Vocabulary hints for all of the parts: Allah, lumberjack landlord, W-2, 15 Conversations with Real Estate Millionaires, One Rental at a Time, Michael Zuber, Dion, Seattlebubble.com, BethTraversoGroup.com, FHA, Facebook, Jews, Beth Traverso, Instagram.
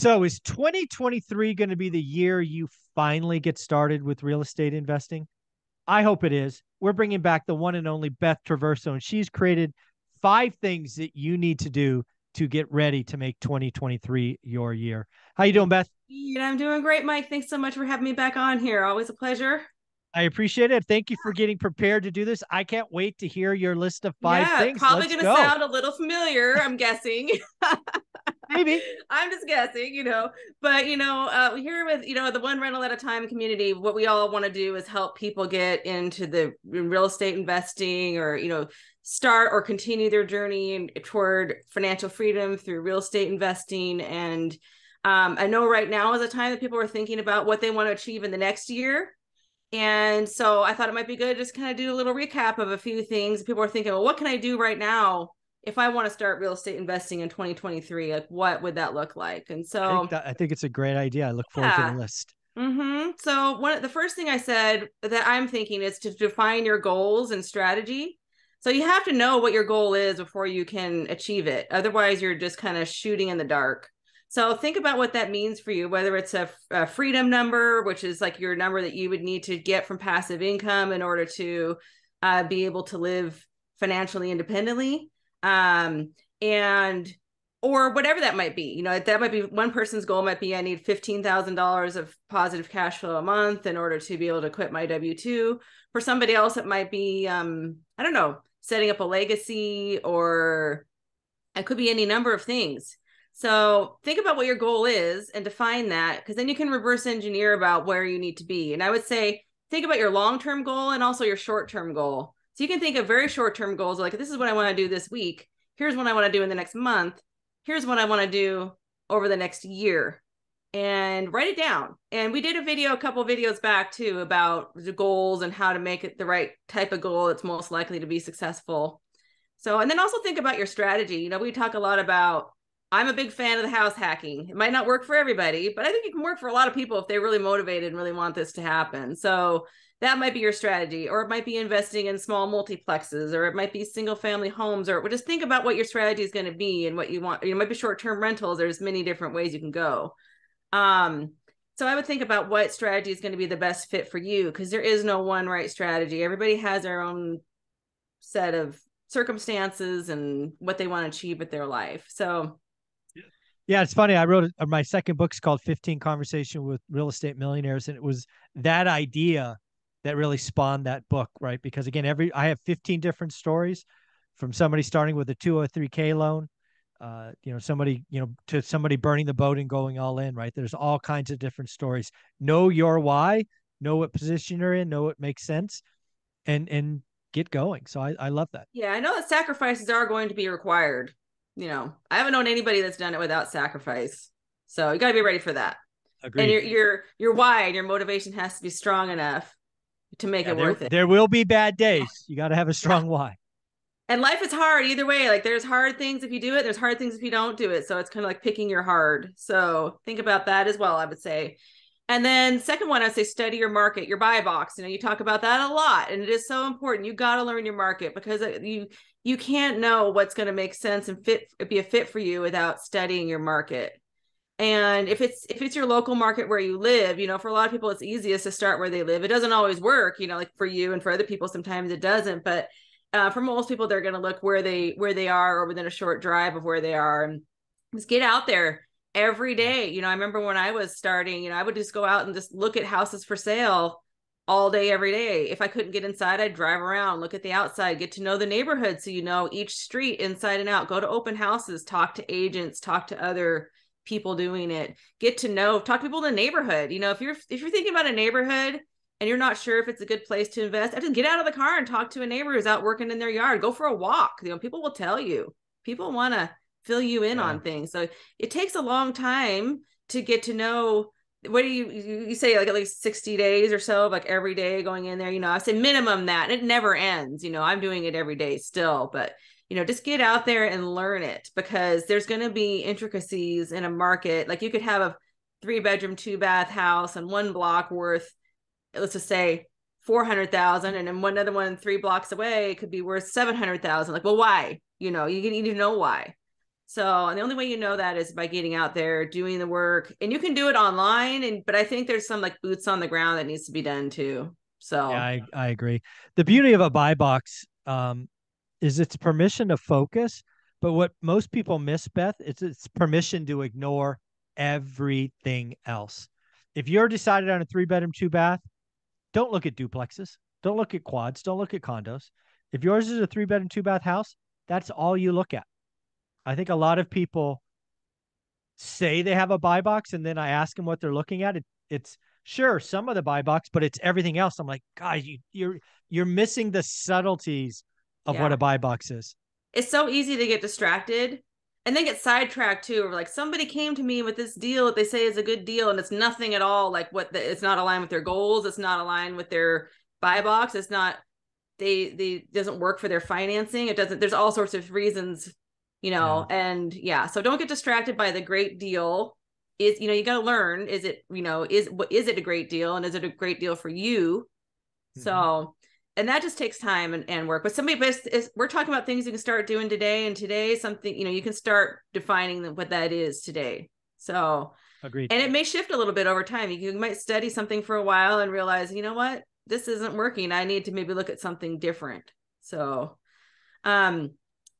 So is 2023 going to be the year you finally get started with real estate investing? I hope it is. We're bringing back the one and only Beth Traverso, and she's created 5 things that you need to do to get ready to make 2023 your year. How you doing, Beth? Yeah, I'm doing great, Mike. Thanks so much for having me back on here. Always a pleasure. I appreciate it. Thank you for getting prepared to do this. I can't wait to hear your list of 5 things. Probably going to sound a little familiar, I'm guessing. Maybe. I'm just guessing, you know, but, you know, here with, you know, the One Rental at a Time community, what we all want to do is help people get into the real estate investing or, you know, start or continue their journey toward financial freedom through real estate investing. And I know right now is a time that people are thinking about what they want to achieve in the next year. And so I thought it might be good to just kind of do a little recap of a few things. People are thinking, well, what can I do right now if I want to start real estate investing in 2023? Like, what would that look like? And so I think it's a great idea. I look forward to the list. Mm-hmm. So the first thing I said that I'm thinking is to define your goals and strategy. So you have to know what your goal is before you can achieve it. Otherwise, you're just kind of shooting in the dark. So think about what that means for you, whether it's a freedom number, which is like your number that you would need to get from passive income in order to be able to live financially independently, or whatever that might be. You know, that might be one person's goal might be, I need $15,000 of positive cash flow a month in order to be able to quit my W-2. For somebody else, it might be, I don't know, setting up a legacy, or it could be any number of things. So think about what your goal is and define that, because then you can reverse engineer about where you need to be. And I would say, think about your long-term goal and also your short-term goal. So you can think of very short-term goals, like, this is what I want to do this week. Here's what I want to do in the next month. Here's what I want to do over the next year, and write it down. And we did a video, a couple of videos back too, about the goals and how to make it the right type of goal that's most likely to be successful. So, and then also think about your strategy. You know, we talk a lot about, I'm a big fan of the house hacking. It might not work for everybody, but I think it can work for a lot of people if they're really motivated and really want this to happen. So that might be your strategy, or it might be investing in small multiplexes, or it might be single family homes, or just think about what your strategy is going to be and what you want. It might be short-term rentals. There's many different ways you can go. So I would think about what strategy is going to be the best fit for you, because there is no one right strategy. Everybody has their own set of circumstances and what they want to achieve with their life. So yeah, it's funny. I wrote my second book's called 15 Conversations with Real Estate Millionaires, and it was that idea that really spawned that book, right? Because again, I have 15 different stories, from somebody starting with a 203K loan, you know, somebody, you know, to somebody burning the boat and going all in, right? There's all kinds of different stories. Know your why, know what position you're in, know what makes sense, and get going. So I love that. Yeah, I know that sacrifices are going to be required. You know, I haven't known anybody that's done it without sacrifice. So you got to be ready for that. Agreed. And your why and your motivation has to be strong enough to make it worth it. There will be bad days. You got to have a strong why. And life is hard either way. Like, there's hard things if you do it. There's hard things if you don't do it. So it's kind of like picking your hard. So think about that as well, I would say. And then second one, I'd say study your market, your buy box. You know, you talk about that a lot, and it is so important. You got to learn your market, because you can't know what's going to make sense and be a fit for you without studying your market. And if it's your local market where you live, you know, for a lot of people, it's easiest to start where they live. It doesn't always work, you know, like for you, and for other people, sometimes it doesn't. But for most people, they're going to look where they are, or within a short drive of where they are, and just get out there every day. You know, I remember when I was starting, you know, I would just go out and just look at houses for sale all day, every day. If I couldn't get inside, I'd drive around, look at the outside, get to know the neighborhood. So, you know, each street inside and out, go to open houses, talk to agents, talk to other people doing it, talk to people in the neighborhood. You know, if you're thinking about a neighborhood and you're not sure if it's a good place to invest, I just get out of the car and talk to a neighbor who's out working in their yard, go for a walk. You know, people will tell you, people want to fill you in on things. So it takes a long time to get to know. What do you say, like, at least 60 days or so, like every day going in there, you know, I say minimum that, and it never ends. You know, I'm doing it every day still, but, you know, just get out there and learn it, because there's going to be intricacies in a market. Like, you could have a 3-bedroom, 2-bath house on one block worth, let's just say 400,000. And then one other one 3 blocks away could be worth 700,000. Like, well, why? You know, you need to know why. So, and the only way you know that is by getting out there, doing the work, and you can do it online. But I think there's some like boots on the ground that needs to be done too. So yeah, I agree. The beauty of a buy box is its permission to focus. But what most people miss, Beth, is its permission to ignore everything else. If you're decided on a 3-bedroom, 2-bath, don't look at duplexes. Don't look at quads. Don't look at condos. If yours is a 3-bedroom, 2-bath house, that's all you look at. I think a lot of people say they have a buy box, and then I ask them what they're looking at. It's sure some of the buy box, but it's everything else. I'm like, guys, you're missing the subtleties of what a buy box is. It's so easy to get distracted and then get sidetracked too. Or like somebody came to me with this deal that they say is a good deal, and it's nothing at all. Like it's not aligned with their goals. It's not aligned with their buy box. It's not, they doesn't work for their financing. It doesn't, there's all sorts of reasons, you know? Yeah. And yeah, so don't get distracted by the great deal. Is, you know, you got to learn, is it, you know, is it a great deal, and is it a great deal for you? Mm-hmm. So, and that just takes time and work. But somebody, we're talking about things you can start doing today, and today something, you know, you can start defining what that is today. So agreed. And it may shift a little bit over time. You might study something for a while and realize, you know what, this isn't working. I need to maybe look at something different. So, so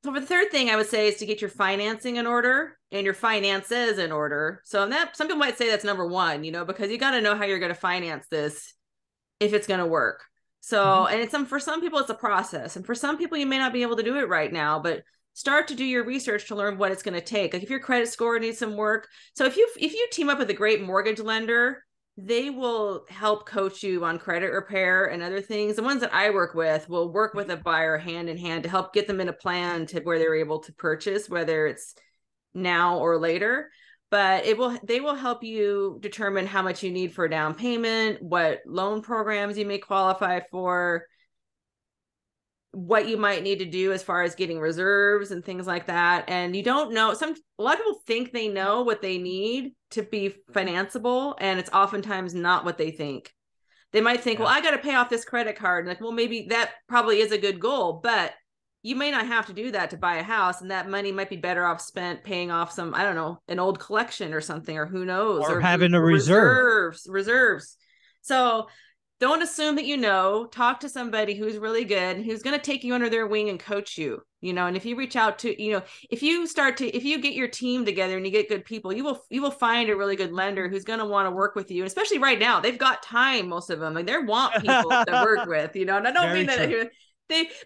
for the third thing I would say is to get your financing in order and your finances in order. So that, some people might say that's number one, you know, because you got to know how you're going to finance this if it's going to work. So, and it's for some people, it's a process. And for some people, you may not be able to do it right now, but start to do your research to learn what it's going to take. Like if your credit score needs some work. So if you team up with a great mortgage lender, they will help coach you on credit repair and other things. The ones that I work with will work with a buyer hand in hand to help get them in a plan to where they're able to purchase, whether it's now or later. But they will help you determine how much you need for a down payment, what loan programs you may qualify for, what you might need to do as far as getting reserves and things like that. And you don't know, a lot of people think they know what they need to be financeable, and it's oftentimes not what they think. They might think, well, I got to pay off this credit card. And like, well, maybe that probably is a good goal, but you may not have to do that to buy a house, and that money might be better off spent paying off some, I don't know, an old collection or something, or who knows, or having a reserves. So don't assume that, you know, talk to somebody who's really good and who's going to take you under their wing and coach you, you know. And if you reach out to, you know, if you get your team together and you get good people, you will find a really good lender who's going to want to work with you. And especially right now, they've got time. Most of them, like, they want people to work with, you know, and I don't mean that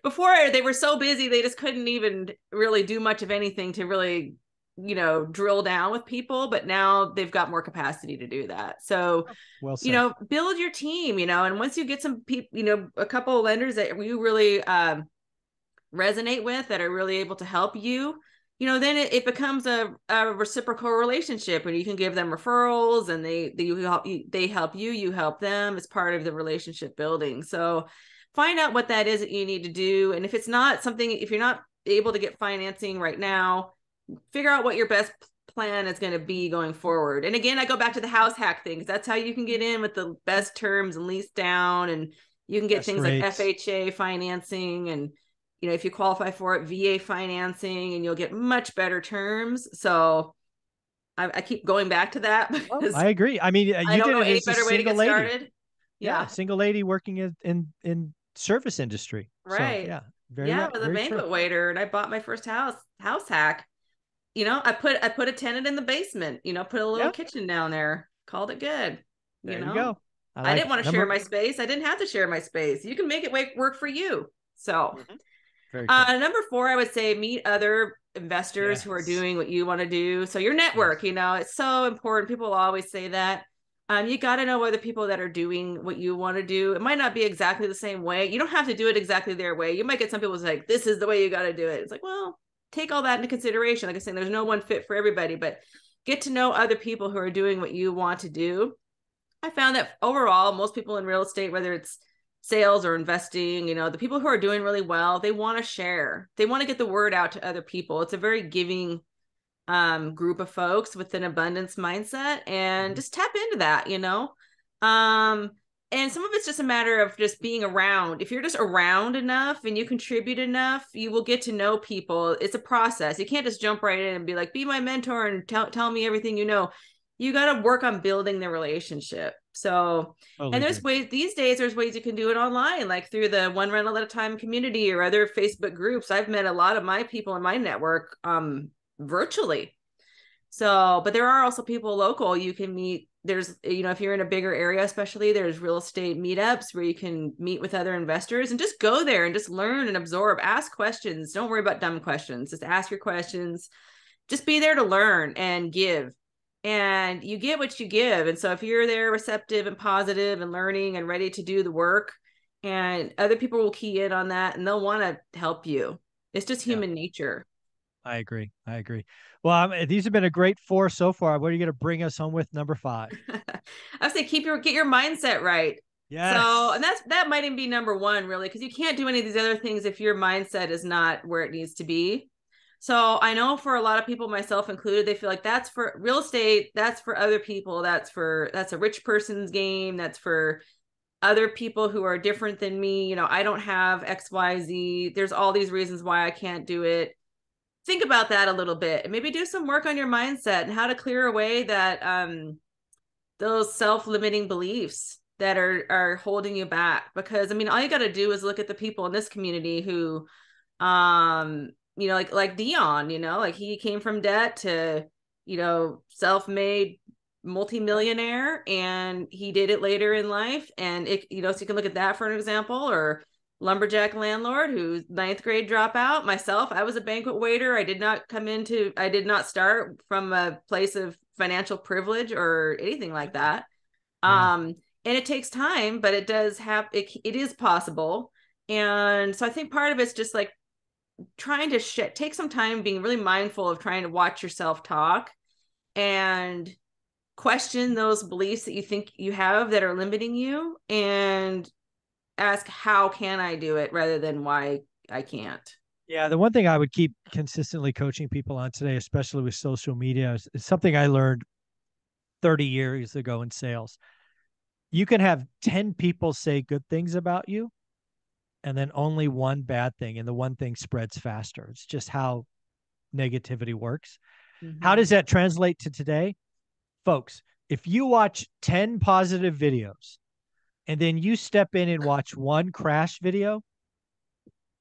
before they were so busy, they just couldn't even really do much of anything to really, you know, drill down with people, but now they've got more capacity to do that. So, well, you know, build your team, you know, and once you get some people, you know, a couple of lenders that you really resonate with, that are really able to help you, you know, then it becomes a reciprocal relationship, and you can give them referrals, and they help you help them. It's part of the relationship building. So find out what that is that you need to do. And if it's not something, if you're not able to get financing right now, figure out what your best plan is going to be going forward. And again, I go back to the house hack thing, because that's how you can get in with the best terms and lease down, and you can get best things rates, like FHA financing. And, you know, if you qualify for it, VA financing, and you'll get much better terms. So I keep going back to that. Well, I agree. I mean, I don't know any better way to get started. Yeah. Single lady working in service industry. Right. So, yeah. I was a banquet waiter, and I bought my first house hack. You know, I put a tenant in the basement, you know, put a little kitchen down there, called it good. You know, I didn't want to share my space. I didn't have to share my space. You can make it work for you. So very cool. Number 4, I would say meet other investors who are doing what you want to do. So your network, you know, it's so important. People always say that. You got to know other people that are doing what you want to do. It might not be exactly the same way. You don't have to do it exactly their way. You might get some people who's like, this is the way you got to do it. It's like, well, take all that into consideration. Like I said, there's no one fit for everybody, but get to know other people who are doing what you want to do. I found that overall, most people in real estate, whether it's sales or investing, you know, the people who are doing really well, they want to share. They want to get the word out to other people. It's a very giving group of folks with an abundance mindset, and just tap into that, you know. And some of it's just a matter of just being around. If you're just around enough and you contribute enough, you will get to know people. It's a process. You can't just jump right in and be like, be my mentor and tell me everything you know. You got to work on building the relationship. So, and there's ways these days, there's ways you can do it online, like through the One Rental at a Time community or other Facebook groups. I've met a lot of my people in my network virtually. So, but there are also people local you can meet. There's, you know, if you're in a bigger area, especially, there's real estate meetups where you can meet with other investors and just go there and just learn and absorb, ask questions. Don't worry about dumb questions. Just ask your questions. Just be there to learn and give, and you get what you give. And so if you're there receptive and positive and learning and ready to do the work, and other people will key in on that and they'll want to help you. It's just human nature. I agree. I agree. Well, these have been a great four so far. What are you going to bring us home with, number five? I would say get your mindset right. Yes. So, and that might even be number one, really, because you can't do any of these other things if your mindset is not where it needs to be. So I know for a lot of people, myself included, they feel like that's for real estate, that's for other people, that's a rich person's game, that's for other people who are different than me. You know, I don't have X, Y, Z. There's all these reasons why I can't do it. Think about that a little bit, and maybe do some work on your mindset and how to clear away that those self-limiting beliefs that are holding you back. Because I mean, all you got to do is look at the people in this community who, you know, like Dion, you know, like he came from debt to, you know, self-made multimillionaire, and he did it later in life. And it, you know, so you can look at that for an example. Or Lumberjack Landlord, who's 9th grade dropout. Myself, I was a banquet waiter. I did not start from a place of financial privilege or anything like that. Yeah. And it takes time, but it does have, it is possible. And so I think part of it's just like trying to take some time, being really mindful of trying to watch yourself talk and question those beliefs that you think you have that are limiting you, and ask, how can I do it, rather than why I can't. Yeah. The one thing I would keep consistently coaching people on today, especially with social media, is something I learned 30 years ago in sales. You can have 10 people say good things about you, and then only one bad thing, and the one thing spreads faster. It's just how negativity works. Mm-hmm. How does that translate to today? Folks, if you watch 10 positive videos, and then you step in and watch one crash video,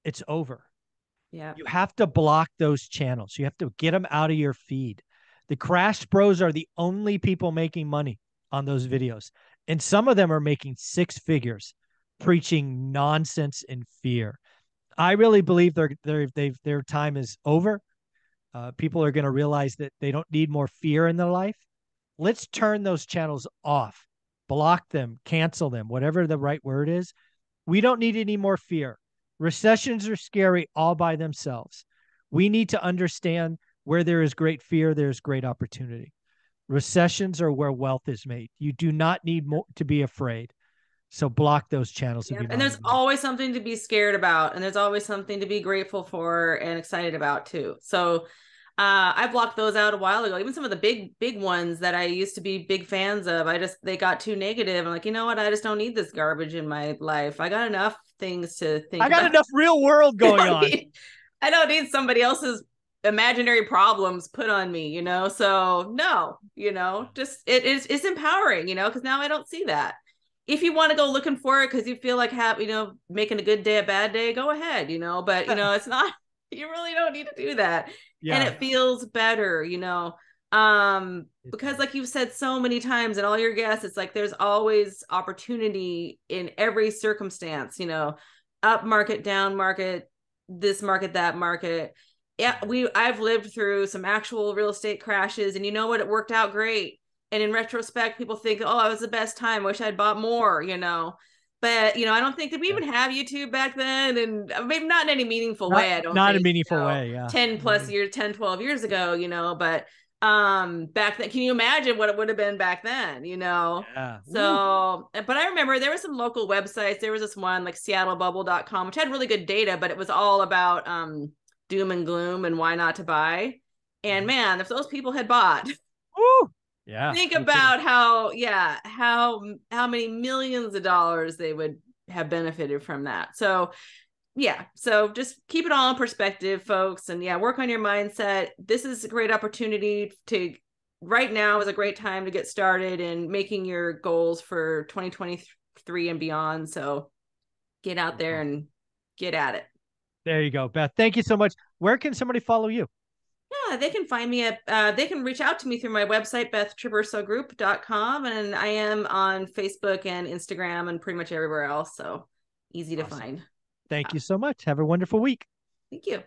it's over. Yeah. You have to block those channels. You have to get them out of your feed. The crash pros are the only people making money on those videos. And some of them are making 6 figures preaching nonsense and fear. I really believe their time is over. People are going to realize that they don't need more fear in their life. Let's turn those channels off. Block them, cancel them, whatever the right word is. We don't need any more fear. Recessions are scary all by themselves. We need to understand where there is great fear, there's great opportunity. Recessions are where wealth is made. You do not need more to be afraid. So block those channels. Yep. And there's always something to be scared about. And there's always something to be grateful for and excited about too. So I blocked those out a while ago. Even some of the big ones that I used to be big fans of, they got too negative. I'm like, you know what? I just don't need this garbage in my life. I got enough things to think about. I got enough real world going on. I don't need somebody else's imaginary problems put on me, you know? So no, you know, just, it's empowering, you know, because now I don't see that. If you want to go looking for it because you feel like, you know, making a good day a bad day, go ahead, you know, but you know, it's not, you really don't need to do that. Yeah. And it feels better, you know, because like you've said so many times in all your guests, it's like, there's always opportunity in every circumstance, you know, up market, down market, this market, that market. Yeah. I've lived through some actual real estate crashes, and you know what? It worked out great. And in retrospect, people think, oh, it was the best time. Wish I'd bought more, you know. But, you know, I don't think that we even have YouTube back then, and maybe not in any meaningful way. I don't not think, a meaningful you know, way. Yeah. 10, 12 years ago, you know, but back then, can you imagine what it would have been back then, you know? Yeah. So, but I remember there were some local websites. There was this one like Seattlebubble.com, which had really good data, but it was all about doom and gloom and why not to buy. And man, if those people had bought, Yeah. Think about how many millions of dollars they would have benefited from that. So yeah. So just keep it all in perspective, folks. And yeah, work on your mindset. This is a great opportunity to, right now is a great time to get started in making your goals for 2023 and beyond. So get out there and get at it. There you go, Beth. Thank you so much. Where can somebody follow you? Yeah, they can find me at, they can reach out to me through my website, BethTraversoGroup.com. And I am on Facebook and Instagram and pretty much everywhere else. So easy to find. Thank you so much. Have a wonderful week. Thank you.